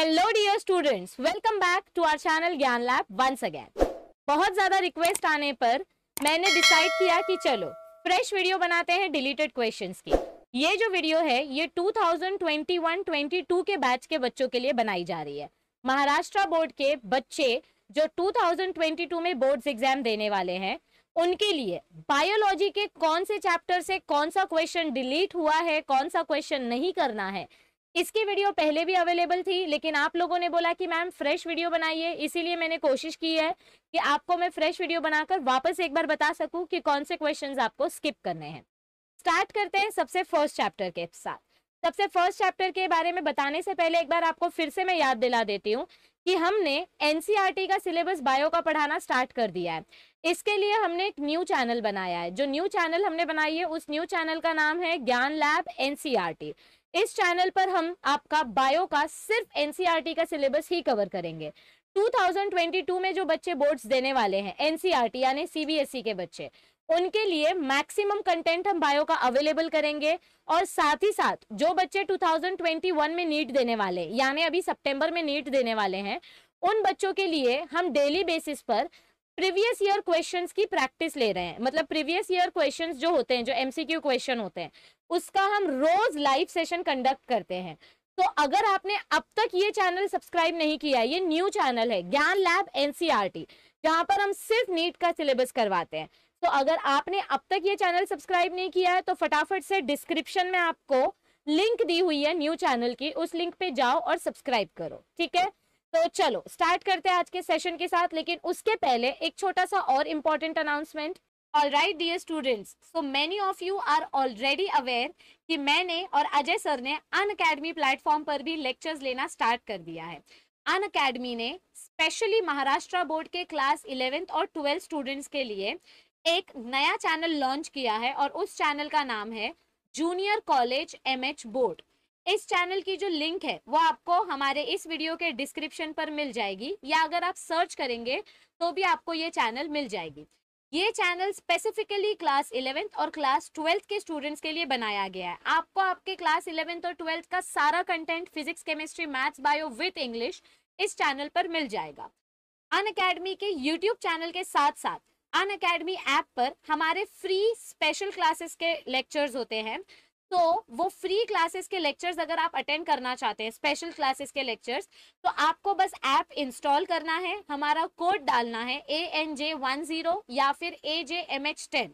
Hello dear students, welcome back to our channel Gyan lab once again. बहुत ज़्यादा request आने पर मैंने डिसाइड किया कि चलो फ्रेश वीडियो बनाते हैं डिलीटेड क्वेश्चंस की। ये जो वीडियो है ये 2021-22 के बैच के बच्चों के लिए बनाई जा रही है। महाराष्ट्र बोर्ड के बच्चे जो 2022 में बोर्ड्स एग्जाम देने वाले हैं उनके लिए बायोलॉजी के कौन से चैप्टर से कौन सा क्वेश्चन डिलीट हुआ है, कौन सा क्वेश्चन नहीं करना है, इसकी वीडियो पहले भी अवेलेबल थी। लेकिन आप लोगों ने बोला कि मैम फ्रेश वीडियो बनाइए, इसीलिए मैंने कोशिश की है कि आपको मैं फ्रेश वीडियो बनाकर वापस एक बार बता सकूं कि कौन से क्वेश्चंस आपको स्किप करने हैं। स्टार्ट करते हैं सबसे फर्स्ट चैप्टर के साथ। सबसे फर्स्ट चैप्टर के बारे में बताने से पहले एक बार आपको फिर से मैं याद दिला देती हूँ कि हमने एनसीईआरटी का सिलेबस बायो का पढ़ाना स्टार्ट कर दिया है। इसके लिए हमने एक न्यू चैनल बनाया है। जो न्यू चैनल हमने बनाई है उस न्यू चैनल का नाम है ज्ञान लैब एनसीईआरटी। इस चैनल पर हम आपका बायो का सिर्फ एनसीईआरटी का सिलेबस ही कवर करेंगे। 2022 में जो बच्चे बोर्ड्स देने वाले हैं एनसीईआरटी यानी सीबीएसई के बच्चे, उनके लिए मैक्सिमम कंटेंट हम बायो का अवेलेबल करेंगे। और साथ ही साथ जो बच्चे 2021 में नीट देने वाले यानी अभी सितंबर में नीट देने वाले हैं उन बच्चों के लिए हम डेली बेसिस पर प्रीवियस ईयर क्वेश्चंस की प्रैक्टिस ले रहे हैं। मतलब प्रीवियस ईयर क्वेश्चंस जो होते हैं, जो एमसीक्यू क्वेश्चन होते हैं, उसका हम रोज लाइव सेशन कंडक्ट करते हैं। तो अगर आपने अब तक ये चैनल सब्सक्राइब नहीं किया, ये न्यू चैनल है ज्ञान लैब एनसीईआरटी, जहाँ पर हम सिर्फ नीट का सिलेबस करवाते हैं। तो अगर आपने अब तक ये चैनल सब्सक्राइब नहीं किया है तो फटाफट से डिस्क्रिप्शन में आपको लिंक दी हुई है न्यू चैनल की, उस लिंक पे जाओ और सब्सक्राइब करो। ठीक है, तो चलो स्टार्ट करते हैं आज के सेशन के साथ। लेकिन उसके पहले एक छोटा सा और important announcement. Alright dear students, so many of you are already aware कि मैंने और अजय सर ने अनअकैडमी प्लेटफॉर्म पर भी लेक्चर्स लेना स्टार्ट कर दिया है। अनअकैडमी ने स्पेशली महाराष्ट्र बोर्ड के क्लास 11th और 12th स्टूडेंट्स के लिए एक नया चैनल लॉन्च किया है और उस चैनल का नाम है जूनियर कॉलेज MH बोर्ड। इस चैनल की जो लिंक है वो आपको हमारे इस वीडियो के डिस्क्रिप्शन पर मिल जाएगी, या अगर आप सर्च करेंगे तो भी आपको ये चैनल मिल जाएगी। ये चैनल स्पेसिफिकली क्लास 11th और क्लास 12th के स्टूडेंट्स के लिए बनाया गया है। आपको आपके क्लास 11th और 12th का सारा content physics, chemistry, maths, bio with English इस चैनल पर मिल जाएगा। अनअकैडमी के यूट्यूब चैनल के साथ साथ अनअकैडमी ऐप पर हमारे फ्री स्पेशल क्लासेस के लेक्चर्स होते हैं। तो वो फ्री क्लासेस के लेक्चर्स अगर आप अटेंड करना चाहते हैं, स्पेशल क्लासेस के लेक्चर्स, तो आपको बस ऐप इंस्टॉल करना है, हमारा कोड डालना है ANJ10 या फिर AJMH10।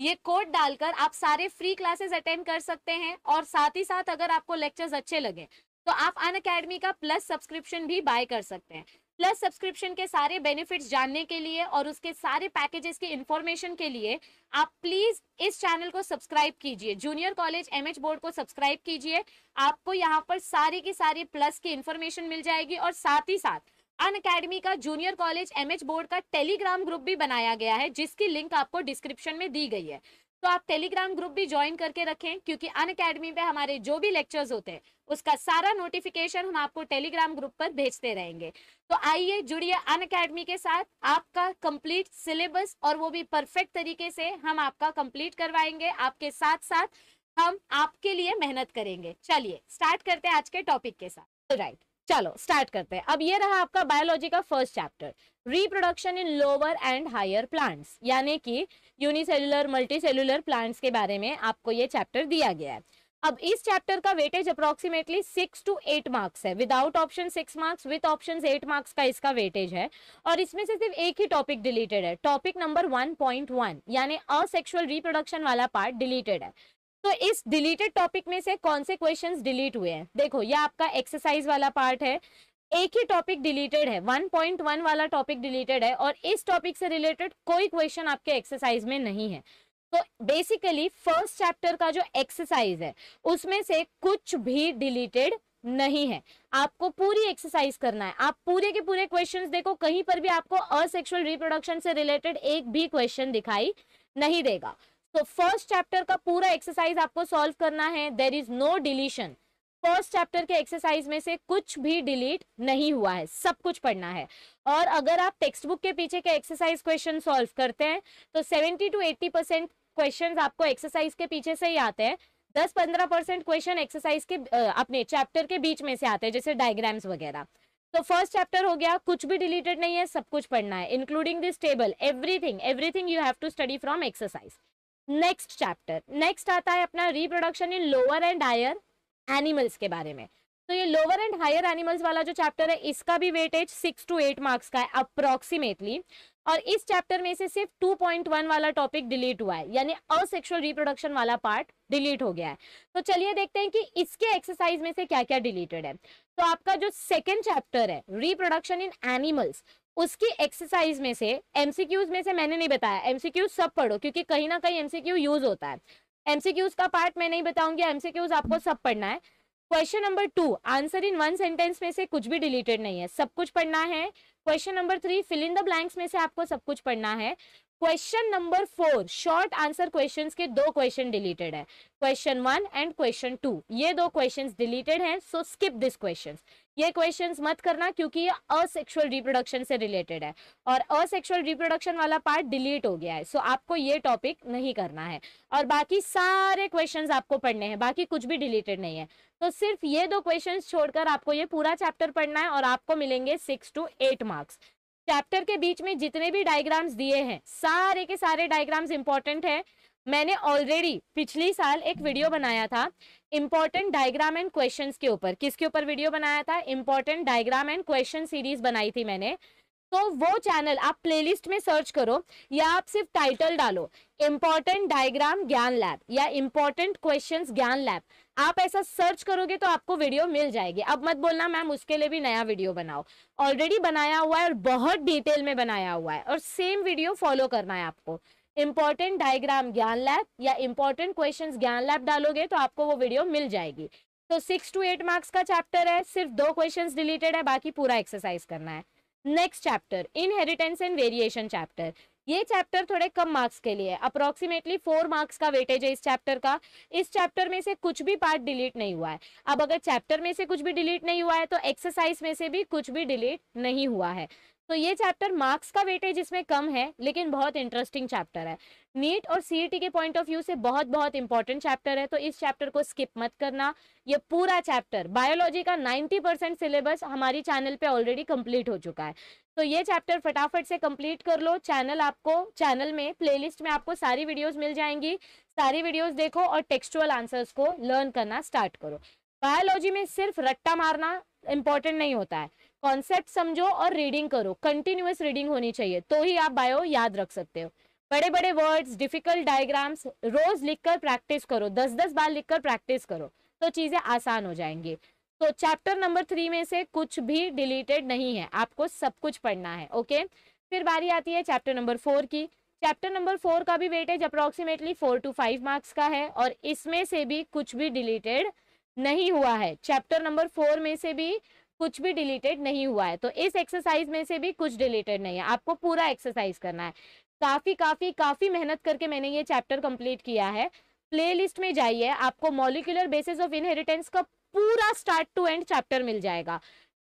ये कोड डालकर आप सारे फ्री क्लासेस अटेंड कर सकते हैं। और साथ ही साथ अगर आपको लेक्चर्स अच्छे लगे तो आप अनअकैडमी का प्लस सब्सक्रिप्शन भी बाय कर सकते हैं। प्लस सब्सक्रिप्शन के सारे बेनिफिट्स जानने के लिए और उसके सारे पैकेजेस की इन्फॉर्मेशन के लिए आप प्लीज़ इस चैनल को सब्सक्राइब कीजिए, जूनियर कॉलेज MH बोर्ड को सब्सक्राइब कीजिए। आपको यहाँ पर सारी की सारी प्लस की इन्फॉर्मेशन मिल जाएगी। और साथ ही साथ अनअकैडमी का जूनियर कॉलेज MH बोर्ड का टेलीग्राम ग्रुप भी बनाया गया है, जिसकी लिंक आपको डिस्क्रिप्शन में दी गई है। तो आप टेलीग्राम ग्रुप भी ज्वाइन करके रखें, क्योंकि अनअकैडमी पे हमारे जो भी लेक्चर्स होते हैं उसका सारा नोटिफिकेशन हम आपको टेलीग्राम ग्रुप पर भेजते रहेंगे। तो आइए जुड़िए अनअकैडमी के साथ। आपका कंप्लीट सिलेबस, और वो भी परफेक्ट तरीके से हम आपका कंप्लीट करवाएंगे, आपके साथ साथ हम आपके लिए मेहनत करेंगे। चलिए स्टार्ट करते हैं आज के टॉपिक के साथ। राइट, चलो स्टार्ट करते हैं। अब ये रहा आपका बायोलॉजी का first chapter, reproduction in lower and higher plants, यानी कि यूनिसेल्युलर मल्टीसेल्युलर प्लांट्स के बारे में आपको ये चैप्टर दिया गया है। अब इस चैप्टर का वेटेज अप्रोक्सीमेटली 6 to 8 मार्क्स है। Without option 6 marks, with option 8 marks का इसका वेटेज है। और इसमें से सिर्फ एक ही टॉपिक डिलीटेड है, टॉपिक नंबर 1.1 यानी असेक्सुअल रिप्रोडक्शन वाला पार्ट डिलीटेड है। तो इस डिलीटेड टॉपिक में से कौन से क्वेश्चंस डिलीट हुए हैं, देखो ये आपका एक्सरसाइज वाला पार्ट है। एक ही टॉपिक डिलीटेड है, 1.1 वाला टॉपिक डिलीटेड है, और इस टॉपिक से रिलेटेड कोई क्वेश्चन आपके एक्सरसाइज में नहीं है। तो बेसिकली फर्स्ट चैप्टर का जो एक्सरसाइज है उसमें से कुछ भी डिलीटेड नहीं है। आपको पूरी एक्सरसाइज करना है, आप पूरे के पूरे क्वेश्चंस देखो, कहीं पर भी आपको असेक्सुअल रिप्रोडक्शन से रिलेटेड एक भी क्वेश्चन दिखाई नहीं देगा। तो फर्स्ट चैप्टर का पूरा एक्सरसाइज आपको सॉल्व करना है। There is no deletion. First chapter के एक्सरसाइज में से कुछ भी डिलीट नहीं हुआ है, सब कुछ पढ़ना है। और अगर आप टेक्स्ट बुक के पीछे के एक्सरसाइज क्वेश्चन सॉल्व करते हैं तो 70 to 80% क्वेश्चन आपको एक्सरसाइज के पीछे से ही आते हैं। 10-15% क्वेश्चन एक्सरसाइज के अपने चैप्टर के बीच में से आते हैं, जैसे डायग्राम्स वगैरह। तो फर्स्ट चैप्टर हो गया, कुछ भी डिलीटेड नहीं है, सब कुछ पढ़ना है, including this table, everything you have to study from exercise. Next chapter, next आता है अपना reproduction in lower and higher animals के बारे में। तो ये लोअर एंड हायर एनिमल्स वाला जो चैप्टर है, इसका भी वेटेज 6 to 8 मार्क्स का है अप्रोक्सीमेटली, और इस चैप्टर में से सिर्फ 2.1 वाला टॉपिक डिलीट हुआ है, यानी असेक्सुअल रिप्रोडक्शन वाला पार्ट डिलीट हो गया है। तो चलिए देखते हैं कि इसके एक्सरसाइज में से क्या क्या डिलीटेड है। तो आपका जो सेकेंड चैप्टर है रिप्रोडक्शन इन एनिमल्स, उसकी एक्सरसाइज में से एमसीक्यूज में से मैंने नहीं बताया, एमसीक्यूज सब पढ़ो क्योंकि कहीं ना कहीं एमसीक्यू यूज होता है, एमसीक्यूज का पार्ट मैं नहीं बताऊंगी, एमसीक्यूज आपको सब पढ़ना है। Question number 2, answer in 1 sentence में से कुछ भी डिलीटेड नहीं है, सब कुछ पढ़ना है। Question number 3, fill in the blanks में से आपको सब कुछ पढ़ना है। Question number 4, short answer questions के 2 क्वेश्चन डिलीटेड है, क्वेश्चन 1 एंड क्वेश्चन 2, ये 2 क्वेश्चंस डिलीटेड हैं, सो स्किप दिस क्वेश्चंस। ये क्वेश्चंस मत करना क्योंकि ये असेक्सुअल रिप्रोडक्शन से रिलेटेड है और असेक्सुअल रिप्रोडक्शन वाला पार्ट डिलीट हो गया है, सो आपको ये टॉपिक नहीं करना है। और बाकी सारे क्वेश्चंस आपको पढ़ने हैं, बाकी कुछ भी डिलीटेड नहीं है। तो सिर्फ ये 2 क्वेश्चंस छोड़कर आपको ये पूरा चैप्टर पढ़ना है और आपको मिलेंगे 6 to 8 मार्क्स। चैप्टर के बीच में जितने भी डायग्राम्स दिए हैं, सारे के सारे डायग्राम्स इंपॉर्टेंट है। मैंने ऑलरेडी पिछले साल एक वीडियो बनाया था इम्पोर्टेंट डायग्राम एंड क्वेश्चंस के ऊपर। किसके ऊपर वीडियो बनाया था? Important diagram and question series बनाई थी मैंने। तो वो चैनल आप प्लेलिस्ट में सर्च करो या आप सिर्फ टाइटल डालो इम्पोर्टेंट डायग्राम ज्ञान लैब या इम्पोर्टेंट क्वेश्चंस ज्ञान लैब, आप ऐसा सर्च करोगे तो आपको वीडियो मिल जाएगी। अब मत बोलना मैम उसके लिए भी नया वीडियो बनाओ, ऑलरेडी बनाया हुआ है और बहुत डिटेल में बनाया हुआ है और सेम वीडियो फॉलो करना है आपको। इम्पोर्टेंट डायग्राम ज्ञान लैब या इम्पोर्टेंट क्वेश्चंस ज्ञान लैब डालोगे तो आपको वो वीडियो मिल जाएगी। तो 6 to 8 मार्क्स का चैप्टर है, सिर्फ 2 क्वेश्चंस डिलीटेड है, बाकी पूरा एक्सरसाइज करना है। Next chapter inheritance and variation chapter, ये चैप्टर थोड़े कम मार्क्स के लिए है, अप्रोक्सीमेटली 4 मार्क्स का वेटेज है इस चैप्टर का। इस चैप्टर में से कुछ भी पार्ट डिलीट नहीं हुआ है। अब अगर चैप्टर में से कुछ भी डिलीट नहीं हुआ है तो एक्सरसाइज में से भी कुछ भी डिलीट नहीं हुआ है। तो ये चैप्टर मार्क्स का वेटेज इसमें कम है, लेकिन बहुत इंटरेस्टिंग चैप्टर है। नीट और सीईटी के पॉइंट ऑफ व्यू से बहुत इंपॉर्टेंट चैप्टर है, तो इस चैप्टर को स्किप मत करना। ये पूरा चैप्टर बायोलॉजी का 90% सिलेबस हमारी चैनल पे ऑलरेडी कंप्लीट हो चुका है, तो ये चैप्टर फटाफट से कंप्लीट कर लो। चैनल में प्लेलिस्ट में आपको सारी वीडियोज मिल जाएंगी, सारी वीडियोज देखो और टेक्सचुअल आंसर्स को लर्न करना स्टार्ट करो। बायोलॉजी में सिर्फ रट्टा मारना इंपॉर्टेंट नहीं होता है, कॉन्सेप्ट समझो और रीडिंग करो, कंटिन्यूअस रीडिंग होनी चाहिए, तो ही आप बायो याद रख सकते हो। बड़े बड़े वर्ड्स, डिफिकल्ट डायग्राम्स रोज लिखकर प्रैक्टिस करो, 10-10 बार लिखकर प्रैक्टिस करो, तो चीजें आसान हो जाएंगी। तो चैप्टर नंबर 3 में से कुछ भी डिलीटेड नहीं है, आपको सब कुछ पढ़ना है। ओके, फिर बारी आती है चैप्टर नंबर 4 की। चैप्टर नंबर 4 का भी वेटेज अप्रोक्सीमेटली 4 to 5 मार्क्स का है और इसमें से भी कुछ भी डिलीटेड नहीं हुआ है। चैप्टर नंबर 4 में से भी कुछ भी डिलीटेड नहीं हुआ है, तो इस एक्सरसाइज में से भी कुछ डिलीटेड नहीं है, आपको पूरा एक्सरसाइज करना है। काफ़ी मेहनत करके मैंने ये चैप्टर कंप्लीट किया है। प्लेलिस्ट में जाइए, आपको मॉलिक्यूलर बेसिस ऑफ इनहेरिटेंस का पूरा स्टार्ट टू एंड चैप्टर मिल जाएगा।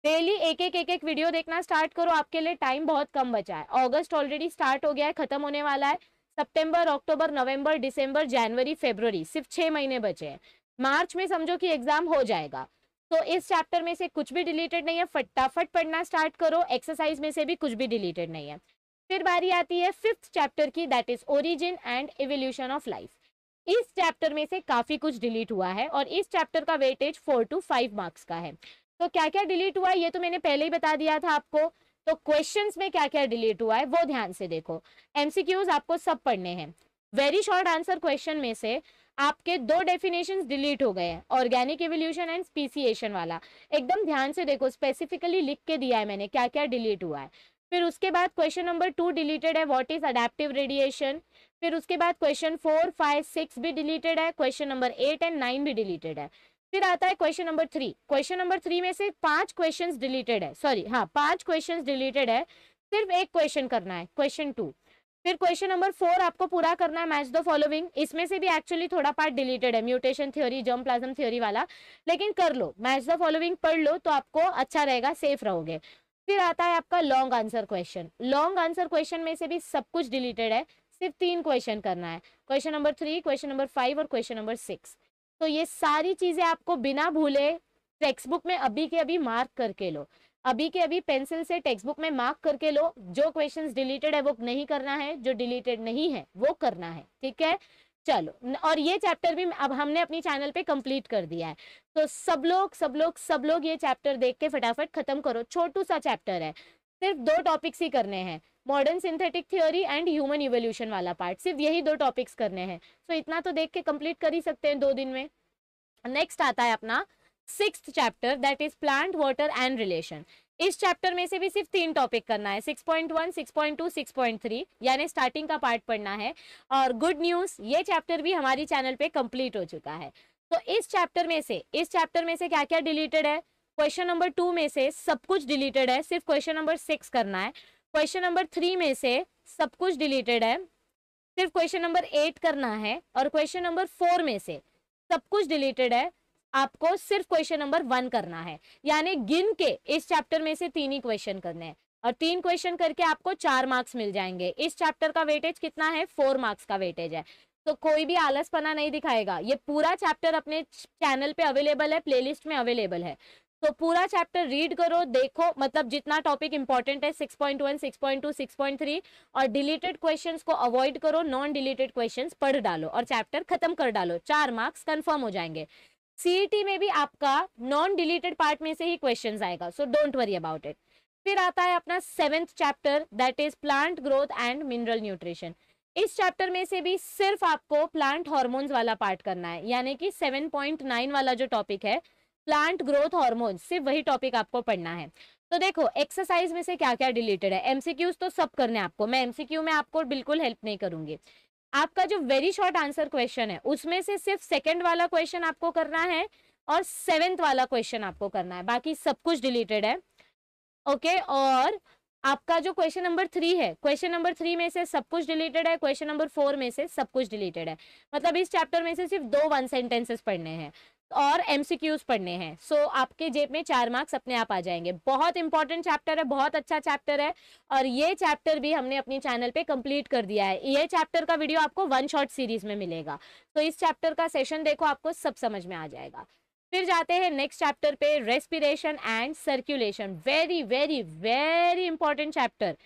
डेली एक वीडियो देखना स्टार्ट करो, आपके लिए टाइम बहुत कम बचा है। अगस्त ऑलरेडी स्टार्ट हो गया है, खत्म होने वाला है। सितंबर, अक्टूबर, नवंबर, दिसंबर, जनवरी, फरवरी, सिर्फ 6 महीने बचे हैं। मार्च में समझो कि एग्जाम हो जाएगा। तो इस चैप्टर में से कुछ भी डिलीटेड नहीं है, फटाफट पढ़ना स्टार्ट करो, एक्सरसाइज में से भी कुछ भी डिलीटेड नहीं है। फिर बारी आती है 5th चैप्टर की, that is origin and evolution of life. इस चैप्टर में से काफी कुछ डिलीट हुआ है और इस चैप्टर का वेटेज 4 to 5 मार्क्स का है। तो क्या क्या डिलीट हुआ है ये तो मैंने पहले ही बता दिया था आपको। तो क्वेश्चंस में क्या क्या डिलीट हुआ है वो ध्यान से देखो। एमसीक्यूज आपको सब पढ़ने हैं। वेरी शॉर्ट आंसर क्वेश्चन में से आपके 2 डेफिनेशंस डिलीट हो गए हैं, ऑर्गेनिक एवोल्यूशन एंड स्पीसीएशन वाला। एकदम ध्यान से देखो, स्पेसिफिकली लिख के दिया है मैंने क्या क्या डिलीट हुआ है। फिर उसके बाद क्वेश्चन नंबर 2 डिलीटेड है, व्हाट इज अडैप्टिव रेडिएशन। फिर उसके बाद क्वेश्चन 4, 5, 6 भी डिलीटेड है, क्वेश्चन नंबर 8 and 9 भी डिलीटेड है। फिर आता है क्वेश्चन नंबर 3। क्वेश्चन नंबर 3 में से 5 क्वेश्चन डिलीटेड है, 5 क्वेश्चन डिलीटेड है, सिर्फ एक क्वेश्चन करना है, क्वेश्चन 2। फिर क्वेश्चन नंबर 4 आपको पूरा करना है, मैच द फॉलोइंग। इसमें से भी एक्चुअली थोड़ा पार्ट डिलीटेड है, mutation theory, germ plasm theory वाला, लेकिन कर लो, मैच द फॉलोइंग पढ़ लो तो आपको अच्छा रहेगा, सेफ रहोगे। फिर आता है आपका long answer question. Long answer question में से भी सब कुछ डिलीटेड है, सिर्फ 3 क्वेश्चन करना है, क्वेश्चन नंबर 3, क्वेश्चन नंबर 5 और क्वेश्चन नंबर 6। तो ये सारी चीजें आपको बिना भूले टेक्स्ट बुक में अभी के अभी मार्क करके लो, अभी के अभी पेंसिल से टेक्स्ट बुक में मार्क करके लो। जो क्वेश्चंस डिलीटेड है वो नहीं करना है, जो डिलीटेड नहीं है वो करना है, ठीक है। चलो, और ये चैप्टर भी अब हमने अपनी चैनल पे कंप्लीट कर दिया है, तो सब लोग ये चैप्टर देख के फटाफट खत्म करो। छोटू सा चैप्टर है, सिर्फ 2 टॉपिक्स ही करने हैं, modern synthetic theory and human evolution वाला पार्ट, सिर्फ यही 2 टॉपिक्स करने हैं। सो इतना तो देख के कंप्लीट कर ही सकते हैं 2 दिन में। नेक्स्ट आता है अपना 6th chapter, that is plant water and relation. इस चैप्टर में से भी सिर्फ 3 टॉपिक करना है, 6.1, 6.2, 6.3, यानी स्टार्टिंग का पार्ट पढ़ना है। और गुड न्यूज, ये चैप्टर भी हमारी चैनल पे कंप्लीट हो चुका है। तो इस चैप्टर में से क्या क्या डिलीटेड है? क्वेश्चन नंबर 2 में से सब कुछ डिलीटेड है, सिर्फ क्वेश्चन नंबर 6 करना है। क्वेश्चन नंबर 3 में से सब कुछ डिलीटेड है, सिर्फ क्वेश्चन नंबर 8 करना है। और क्वेश्चन नंबर 4 में से सब कुछ डिलीटेड है, आपको सिर्फ क्वेश्चन नंबर 1 करना है। यानी गिन के इस चैप्टर में से 3 ही क्वेश्चन करने हैं, और 3 क्वेश्चन करके आपको 4 मार्क्स मिल जाएंगे। इस चैप्टर का वेटेज कितना है? 4 मार्क्स का वेटेज है। तो कोई भी आलसपना नहीं दिखाएगा। ये पूरा चैप्टर अपने चैनल पे अवेलेबल है, प्लेलिस्ट में अवेलेबल है। तो पूरा चैप्टर रीड करो, देखो, मतलब जितना टॉपिक इंपॉर्टेंट है 6.1, 6.2, 6.3, और डिलीटेड क्वेश्चंस को अवॉइड करो, नॉन डिलीटेड क्वेश्चंस पढ़ डालो और चैप्टर खत्म कर डालो। 4 मार्क्स कंफर्म हो जाएंगे। सीईटी में भी आपका नॉन डिलीटेड पार्ट में से ही क्वेश्चंस आएगा, so don't worry about it. फिर आता है अपना 7th chapter, that is plant growth and mineral nutrition. इस चैप्टर में से भी सिर्फ आपको प्लांट हार्मोन्स वाला पार्ट करना है, यानी कि 7.9 वाला जो टॉपिक है, प्लांट ग्रोथ हार्मोन्स, सिर्फ वही टॉपिक आपको पढ़ना है। तो देखो एक्सरसाइज में से क्या क्या डिलीटेड है। एमसीक्यूज तो सब करने आपको, मैं एमसीक्यू में आपको बिल्कुल हेल्प नहीं करूंगी। आपका जो वेरी शॉर्ट आंसर क्वेश्चन है उसमें से सिर्फ 2nd वाला क्वेश्चन आपको करना है और 7th वाला क्वेश्चन आपको करना है, बाकी सब कुछ डिलीटेड है, ओके। और आपका जो क्वेश्चन नंबर 3 है, क्वेश्चन नंबर 3 में से सब कुछ डिलीटेड है, क्वेश्चन नंबर 4 में से सब कुछ डिलीटेड है। मतलब इस चैप्टर में से सिर्फ 2 वन सेंटेंसेस पढ़ने हैं और एमसीक्यूज पढ़ने हैं। सो आपके जेब में 4 मार्क्स अपने आप आ जाएंगे। बहुत इंपॉर्टेंट चैप्टर है, बहुत अच्छा चैप्टर है, और ये चैप्टर भी हमने अपने चैनल पे कंप्लीट कर दिया है। ये चैप्टर का वीडियो आपको 1 शॉट सीरीज में मिलेगा, तो इस चैप्टर का सेशन देखो, आपको सब समझ में आ जाएगा। फिर जाते हैं नेक्स्ट चैप्टर पे, respiration and circulation. Very very very important chapter.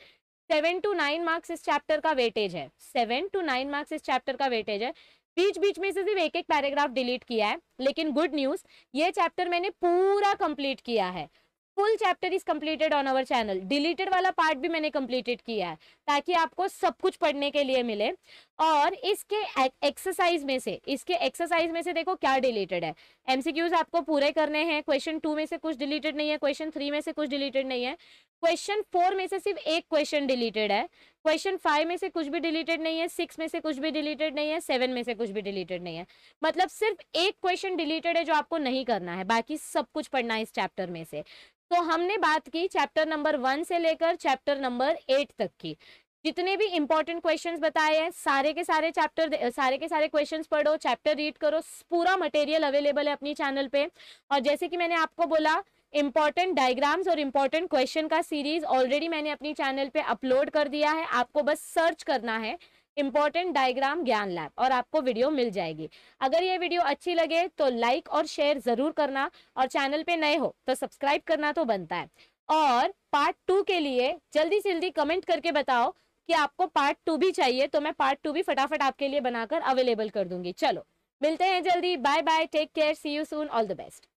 7 to 9 marks इस चैप्टर का वेटेज है, 7 to 9 मार्क्स इस चैप्टर का वेटेज है। बीच बीच में से सिर्फ 1-1 पैराग्राफ डिलीट किया है, लेकिन गुड न्यूज, ये चैप्टर मैंने पूरा कंप्लीट किया है। Full chapter is completed on our channel. Deleted वाला पार्ट भी मैंने कंप्लीटेड किया है ताकि आपको सब कुछ पढ़ने के लिए मिले। और इसके एक्सरसाइज में से देखो क्या डिलीटेड है। एमसीक्यूज आपको पूरे करने हैं। क्वेश्चन 2 में से कुछ डिलीटेड नहीं है, क्वेश्चन 3 में से कुछ डिलीटेड नहीं है, क्वेश्चन 4 में से सिर्फ 1 क्वेश्चन डिलीटेड है, क्वेश्चन 5 में से कुछ भी डिलीटेड नहीं है, 6 में से कुछ भी डिलीटेड नहीं है, 7 में से कुछ भी डिलीटेड नहीं है। मतलब सिर्फ 1 क्वेश्चन डिलीटेड है जो आपको नहीं करना है, बाकी सब कुछ पढ़ना है इस चैप्टर में से। तो हमने बात की चैप्टर नंबर 1 से लेकर चैप्टर नंबर 8 तक की। जितने भी इंपॉर्टेंट क्वेश्चंस बताए हैं, सारे के सारे क्वेश्चंस पढ़ो, चैप्टर रीड करो। पूरा मटेरियल अवेलेबल है अपनी चैनल पे। और जैसे कि मैंने आपको बोला, इंपॉर्टेंट डायग्राम्स और इंपॉर्टेंट क्वेश्चन का सीरीज ऑलरेडी मैंने अपनी चैनल पे अपलोड कर दिया है। आपको बस सर्च करना है इंपॉर्टेंट डायग्राम ज्ञान लैब और आपको वीडियो मिल जाएगी। अगर ये वीडियो अच्छी लगे तो लाइक और शेयर जरूर करना, और चैनल पे नए हो तो सब्सक्राइब करना तो बनता है। और पार्ट 2 के लिए जल्दी से जल्दी कमेंट करके बताओ कि आपको पार्ट 2 भी चाहिए, तो मैं पार्ट 2 भी फटाफट आपके लिए बनाकर अवेलेबल कर दूंगी। चलो मिलते हैं जल्दी, bye bye, take care, see you soon, all the best.